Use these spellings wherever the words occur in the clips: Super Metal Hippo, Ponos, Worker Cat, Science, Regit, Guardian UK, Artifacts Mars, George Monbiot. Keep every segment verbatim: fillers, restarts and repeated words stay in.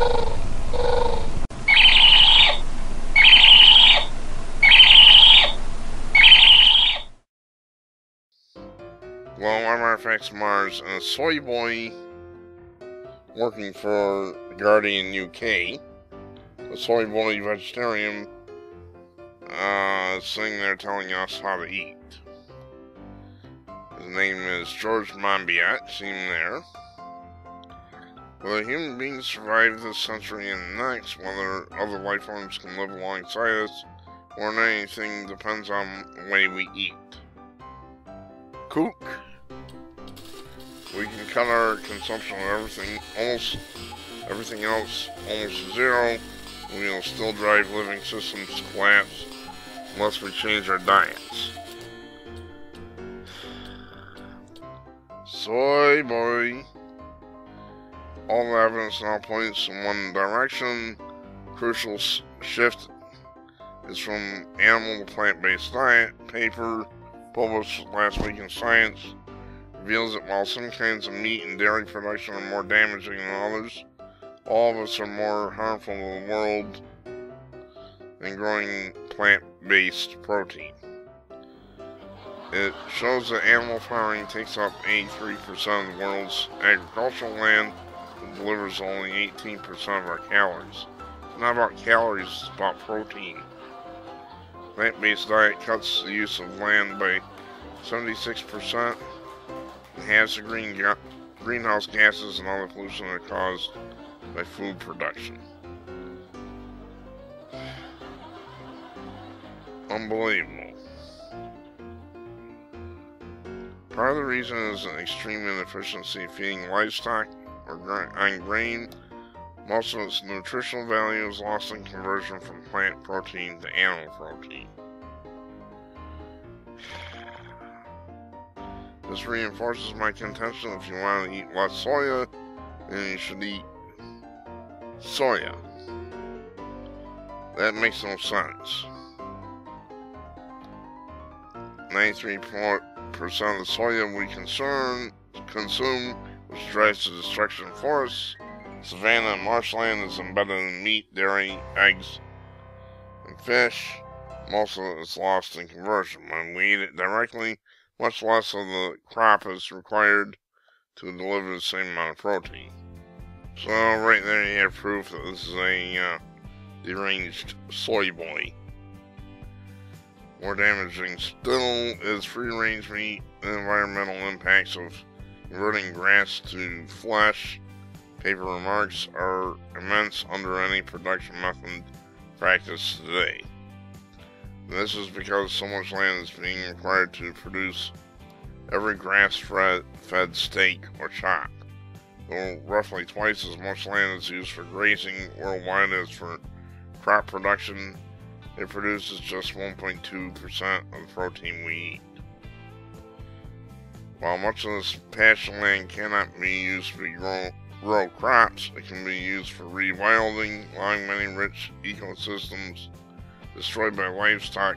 Well, I'm Artifacts Mars and a soy boy working for Guardian U K. The soy boy vegetarian uh, thing they're telling us how to eat. His name is George Monbiot, seen there. Will a human being survive this century and the next? Whether other life forms can live alongside us or not, anything depends on the way we eat. Cook. We can cut our consumption of everything almost everything else almost to zero. We will still drive living systems to collapse unless we change our diets. Soy boy. All the evidence now points in one direction. Crucial shift is from animal to plant-based diet. Paper published last week in Science reveals that while some kinds of meat and dairy production are more damaging than others, all of us are more harmful to the world than growing plant-based protein. It shows that animal farming takes up eighty-three percent of the world's agricultural land and delivers only eighteen percent of our calories. It's not about calories, it's about protein. Plant-based diet cuts the use of land by seventy-six percent and halves the green ga greenhouse gases and other pollution that are caused by food production. Unbelievable. Part of the reason is an extreme inefficiency of feeding livestock or gr on grain. Most of its nutritional value is lost in conversion from plant protein to animal protein. This reinforces my contention: if you want to eat less soya, then you should eat soya. That makes no sense. ninety-three percent of the soya we concern, consume, which drives to destruction of forests, savanna and marshland, is embedded in meat, dairy, eggs, and fish. Most of it is lost in conversion. When we eat it directly, much less of the crop is required to deliver the same amount of protein. So right there you have proof that this is a uh, deranged soy boy. More damaging still is free-range meat and environmental impacts of converting grass to flesh. Paper remarks are immense under any production method practiced today. This is because so much land is being required to produce every grass-fed steak or chop, though roughly twice as much land is used for grazing worldwide as for crop production. It produces just one point two percent of the protein we eat. While much of this pasture land cannot be used to grow grow crops, it can be used for rewilding, allowing many rich ecosystems destroyed by livestock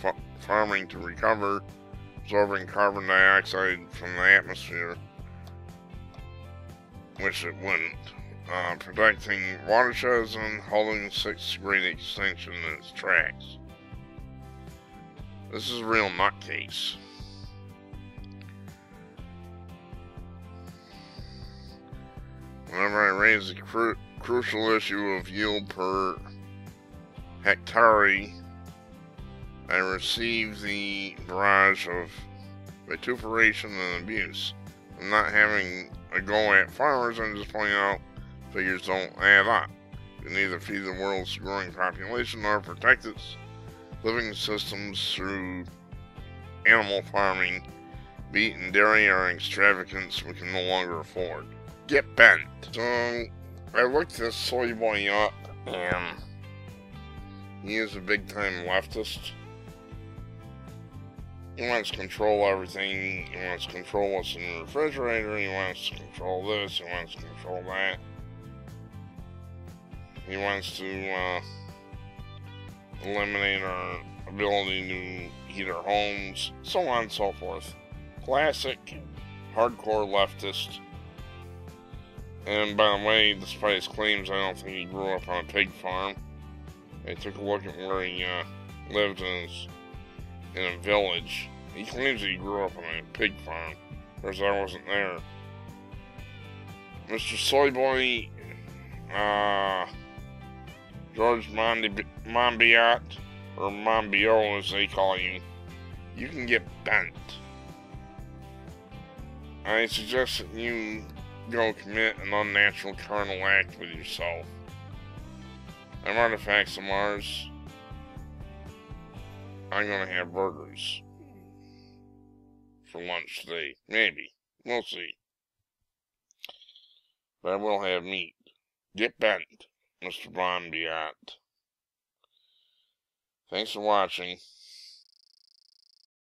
fa farming to recover, absorbing carbon dioxide from the atmosphere, which it wouldn't, uh, protecting watersheds and holding sixth great extinction in its tracks. This is a real nutcase. Whenever I raise the cru crucial issue of yield per hectare, I receive the barrage of vituperation and abuse. I'm not having a go at farmers, I'm just pointing out figures don't add up. You neither feed the world's growing population nor protect its living systems through animal farming. Meat and dairy are an extravagance we can no longer afford. Get bent. So I looked this soy boy up, and he is a big-time leftist. He wants to control everything. He wants to control what's in the refrigerator. He wants to control this. He wants to control that. He wants to uh, eliminate our ability to heat our homes, so on and so forth. Classic hardcore leftist. And by the way, despite his claims, I don't think he grew up on a pig farm. I took a look at where he uh, lived in, his, in a village. He claims that he grew up on a pig farm, whereas I wasn't there. Mister Soyboy, uh, George Monbiot, or Monbiot as they call you, you can get bent. I suggest that you go commit an unnatural carnal act with yourself. I'm Artifacts of Mars. I'm gonna have burgers for lunch today. Maybe. We'll see. But I will have meat. Get bent, Mister Monbiot. Thanks for watching.